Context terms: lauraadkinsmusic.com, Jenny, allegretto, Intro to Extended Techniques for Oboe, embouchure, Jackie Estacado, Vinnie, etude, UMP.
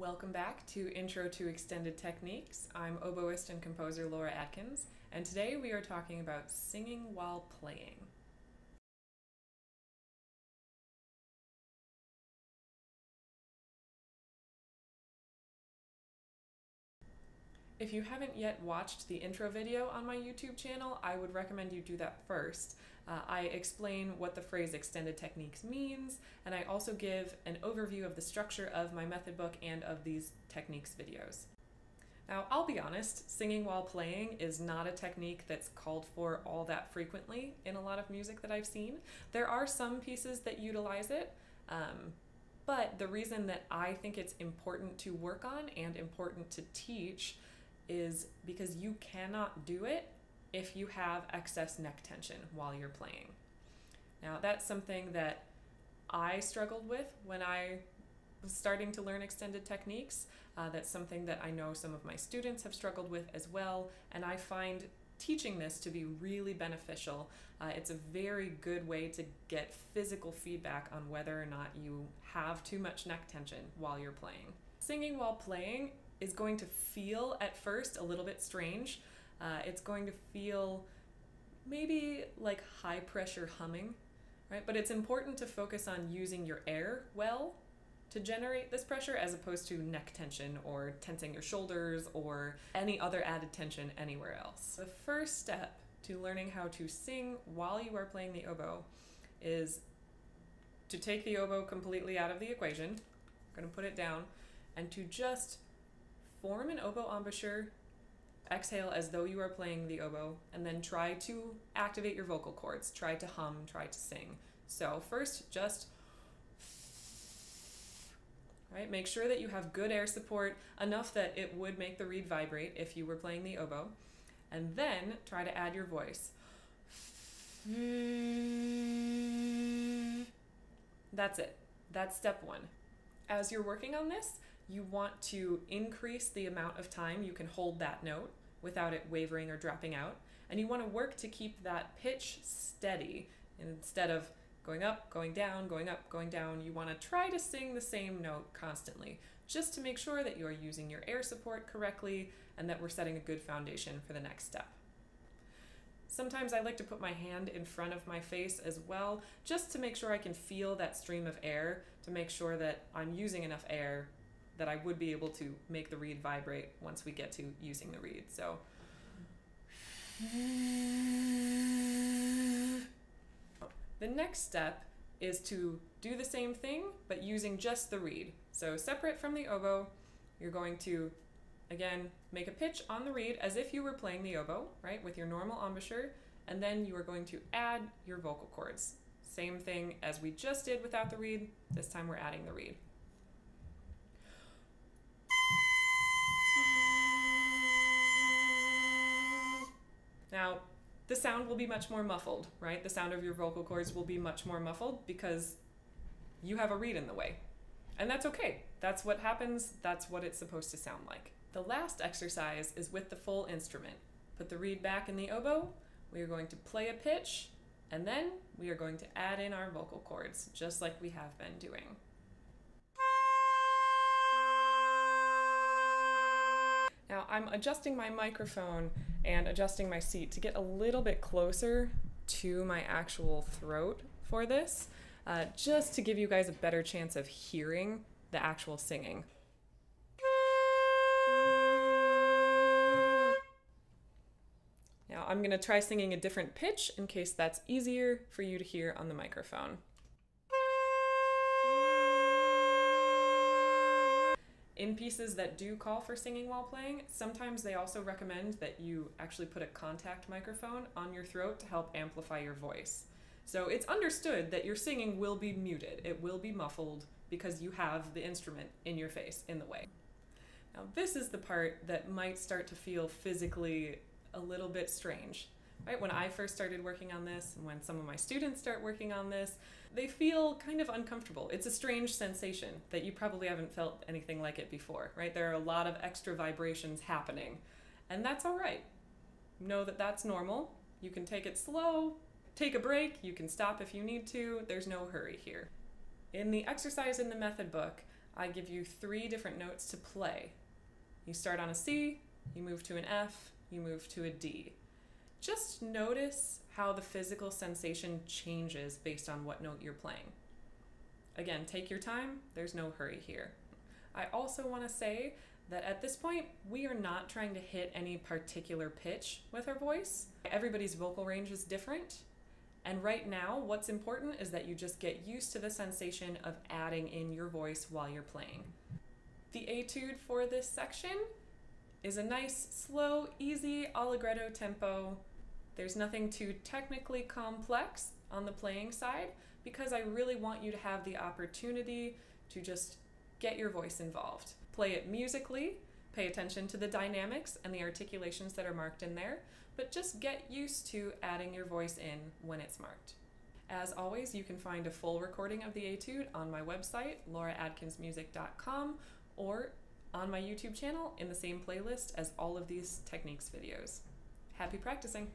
Welcome back to Intro to Extended Techniques. I'm oboist and composer Laura Adkins, and today we are talking about singing while playing. If you haven't yet watched the intro video on my YouTube channel, I would recommend you do that first. I explain what the phrase extended techniques means, and I also give an overview of the structure of my method book and of these techniques videos. Now, I'll be honest, singing while playing is not a technique that's called for all that frequently in a lot of music that I've seen. There are some pieces that utilize it, but the reason that I think it's important to work on and important to teach is because you cannot do it if you have excess neck tension while you're playing. Now, that's something that I struggled with when I was starting to learn extended techniques. That's something that I know some of my students have struggled with as well, and I find teaching this to be really beneficial. It's a very good way to get physical feedback on whether or not you have too much neck tension while you're playing. Singing while playing is going to feel at first a little bit strange. It's going to feel maybe like high pressure humming, right? But it's important to focus on using your air well to generate this pressure as opposed to neck tension or tensing your shoulders or any other added tension anywhere else. The first step to learning how to sing while you are playing the oboe is to take the oboe completely out of the equation. I'm gonna put it down, and to just form an oboe embouchure, exhale as though you are playing the oboe, and then try to activate your vocal cords, try to hum, try to sing. So first, just right? Make sure that you have good air support, enough that it would make the reed vibrate if you were playing the oboe, and then try to add your voice. That's it. That's step one. As you're working on this, you want to increase the amount of time you can hold that note without it wavering or dropping out, and you want to work to keep that pitch steady instead of going up, going down, going up, going down. You want to try to sing the same note constantly, just to make sure that you're using your air support correctly and that we're setting a good foundation for the next step. Sometimes I like to put my hand in front of my face as well, just to make sure I can feel that stream of air, to make sure that I'm using enough air that I would be able to make the reed vibrate once we get to using the reed. So, the next step is to do the same thing, but using just the reed. So separate from the oboe, you're going to, again, make a pitch on the reed as if you were playing the oboe, right, with your normal embouchure, and then you are going to add your vocal cords. Same thing as we just did without the reed, this time we're adding the reed. Now, the sound will be much more muffled, right? The sound of your vocal cords will be much more muffled because you have a reed in the way. And that's okay. That's what happens. That's what it's supposed to sound like. The last exercise is with the full instrument. Put the reed back in the oboe. We are going to play a pitch, and then we are going to add in our vocal cords, just like we have been doing. Now, I'm adjusting my microphone and adjusting my seat to get a little bit closer to my actual throat for this, just to give you guys a better chance of hearing the actual singing. Now, I'm going to try singing a different pitch in case that's easier for you to hear on the microphone. In pieces that do call for singing while playing, sometimes they also recommend that you actually put a contact microphone on your throat to help amplify your voice. So it's understood that your singing will be muted, it will be muffled, because you have the instrument in your face, in the way. Now this is the part that might start to feel physically a little bit strange. Right? When I first started working on this, and when some of my students start working on this, they feel kind of uncomfortable. It's a strange sensation that you probably haven't felt anything like it before, right? There are a lot of extra vibrations happening, and that's all right. Know that that's normal. You can take it slow, take a break, you can stop if you need to. There's no hurry here. In the exercise in the method book, I give you three different notes to play. You start on a C, you move to an F, you move to a D. Just notice how the physical sensation changes based on what note you're playing. Again, take your time, there's no hurry here. I also want to say that at this point, we are not trying to hit any particular pitch with our voice. Everybody's vocal range is different. And right now, what's important is that you just get used to the sensation of adding in your voice while you're playing. The etude for this section is a nice, slow, easy allegretto tempo. There's nothing too technically complex on the playing side because I really want you to have the opportunity to just get your voice involved. Play it musically, pay attention to the dynamics and the articulations that are marked in there, but just get used to adding your voice in when it's marked. As always, you can find a full recording of the etude on my website, lauraadkinsmusic.com, or on my YouTube channel in the same playlist as all of these techniques videos. Happy practicing!